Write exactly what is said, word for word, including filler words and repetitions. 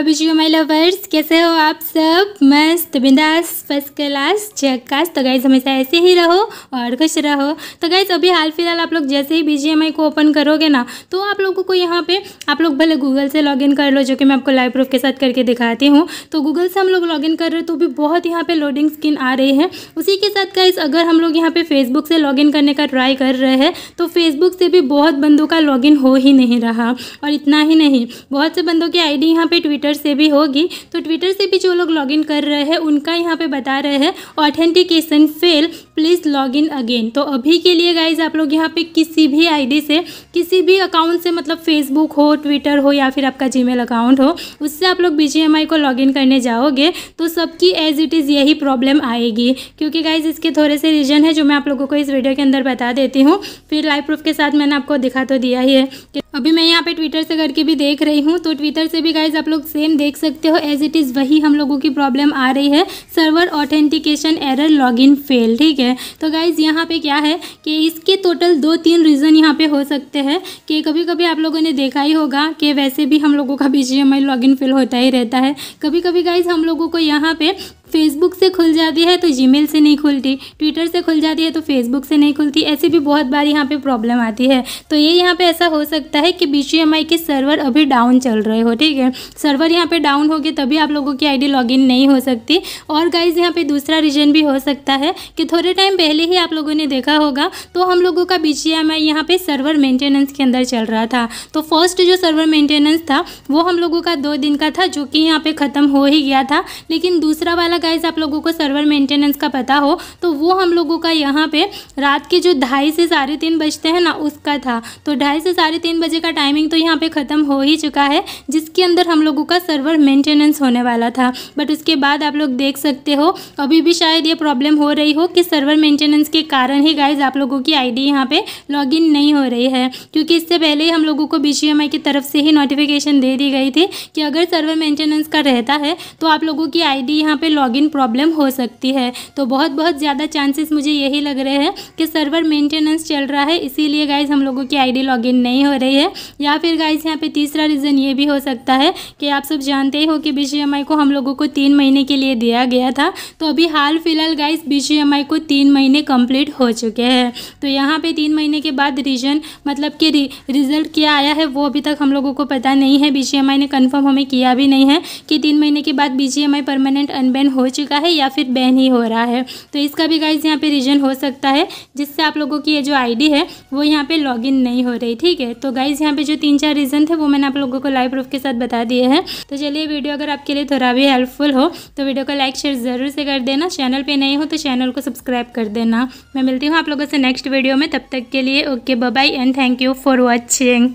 Hello BGMI lovers, कैसे हो आप सब? मस्त बिंदास फर्स्ट क्लास झक्कास। तो गाइज हमेशा ऐसे ही रहो और खुश रहो। तो गाइज अभी हाल फिलहाल आप लोग जैसे ही बीजीएमआई को ओपन करोगे ना, तो आप लोगों को यहाँ पे आप लोग भले गूगल से लॉगिन कर लो, जो कि मैं आपको लाइव प्रूफ के साथ करके दिखाती हूँ। तो गूगल से हम लोग लॉगिन कर रहे हो तो भी बहुत यहाँ पर लोडिंग स्क्रीन आ रही है। उसी के साथ गाइज अगर हम लोग यहाँ पर फेसबुक से लॉगिन करने का ट्राई कर रहे हैं तो फेसबुक से भी बहुत बंदों का लॉगिन हो ही नहीं रहा। और इतना ही नहीं, बहुत से बंदों की आई डी यहाँ पर ट्विटर से भी होगी, तो ट्विटर से भी जो लोग लॉगिन कर रहे हैं उनका यहाँ पे बता रहे हैं authentication fail, please login again. तो अभी के लिए गाइज आप लोग यहाँ पे किसी भी आईडी से, किसी भी अकाउंट से, मतलब फेसबुक हो, ट्विटर हो या फिर आपका जीमेल अकाउंट हो, उससे आप लोग बीजीएमआई को लॉगिन करने जाओगे तो सबकी एज इट इज़ यही प्रॉब्लम आएगी। क्योंकि गाइज इसके थोड़े से रीजन है जो मैं आप लोगों को इस वीडियो के अंदर बता देती हूँ, फिर लाइव प्रूफ के साथ मैंने आपको दिखा तो दिया ही है। अभी मैं यहाँ पे ट्विटर से करके भी देख रही हूँ, तो ट्विटर से भी गाइज आप लोग सेम देख सकते हो, एज इट इज़ वही हम लोगों की प्रॉब्लम आ रही है, server authentication error login fail. ठीक है, तो गाइज यहाँ पे क्या है कि इसके टोटल दो तीन रीज़न यहाँ पे हो सकते हैं। कि कभी कभी आप लोगों ने देखा ही होगा कि वैसे भी हम लोगों का बीजीएमआई लॉगिन फेल होता ही रहता है। कभी कभी गाइज हम लोगों को यहाँ पे फेसबुक से खुल जाती है तो जीमेल से नहीं खुलती, ट्विटर से खुल जाती है तो फेसबुक से नहीं खुलती, ऐसे भी बहुत बार यहाँ पे प्रॉब्लम आती है। तो ये यहाँ पे ऐसा हो सकता है कि बीजीएमआई के सर्वर अभी डाउन चल रहे हो। ठीक है, सर्वर यहाँ पे डाउन हो गए तभी आप लोगों की आईडी लॉगिन नहीं हो सकती। और गाइज यहाँ पे दूसरा रीजन भी हो सकता है कि थोड़े टाइम पहले ही आप लोगों ने देखा होगा तो हम लोगों का बीजीएमआई यहाँ पे सर्वर मेंटेनेंस के अंदर चल रहा था। तो फर्स्ट जो सर्वर मेंटेनेंस था वो हम लोगों का दो दिन का था, जो कि यहाँ पे ख़त्म हो ही गया था। लेकिन दूसरा वाला गाइज आप लोगों को सर्वर मेंटेनेंस का पता हो तो वो हम लोगों का यहाँ पे रात के जो ढाई से साढ़े तीन बजते हैं ना, उसका था। तो ढाई से साढ़े तीन बजे का टाइमिंग तो यहाँ पे ख़त्म हो ही चुका है, जिसके अंदर हम लोगों का सर्वर मेंटेनेंस होने वाला था। बट उसके बाद आप लोग देख सकते हो अभी भी शायद ये प्रॉब्लम हो रही हो कि सर्वर मेंटेनेंस के कारण ही गाइज आप लोगों की आई डी यहाँ पे लॉगिन नहीं हो रही है। क्योंकि इससे पहले ही हम लोगों को बीजीएमआई की तरफ से ही नोटिफिकेशन दे दी गई थी कि अगर सर्वर मेंटेनेंस का रहता है तो आप लोगों की आई डी यहाँ पे लॉग लॉगिन प्रॉब्लम हो सकती है। तो बहुत बहुत ज़्यादा चांसेस मुझे यही लग रहे हैं कि सर्वर मेंटेनेंस चल रहा है, इसीलिए गाइज हम लोगों की आईडी लॉगिन नहीं हो रही है। या फिर गाइज यहाँ पे तीसरा रीज़न ये भी हो सकता है कि आप सब जानते ही हो कि बीजीएमआई को हम लोगों को तीन महीने के लिए दिया गया था, तो अभी हाल फिलहाल गाइज बीजीएमआई को तीन महीने कंप्लीट हो चुके हैं। तो यहाँ पर तीन महीने के बाद रीजन मतलब कि रिजल्ट क्या आया है वो अभी तक हम लोगों को पता नहीं है। बीजीएमआई ने कन्फर्म हमें किया भी नहीं है कि तीन महीने के बाद बीजीएमआई परमानेंट अनबैन हो चुका है या फिर बैन ही हो रहा है। तो इसका भी गाइज यहाँ पे रीजन हो सकता है जिससे आप लोगों की ये जो आईडी है वो यहाँ पे लॉगिन नहीं हो रही। ठीक है, तो गाइज यहाँ पे जो तीन चार रीज़न थे वो मैंने आप लोगों को लाइव प्रूफ के साथ बता दिए हैं। तो चलिए, वीडियो अगर आपके लिए थोड़ा भी हेल्पफुल हो तो वीडियो को लाइक शेयर ज़रूर से कर देना। चैनल पर नए हो तो चैनल को सब्सक्राइब कर देना। मैं मिलती हूँ आप लोगों से नेक्स्ट वीडियो में, तब तक के लिए okay, bye bye and thank you for watching.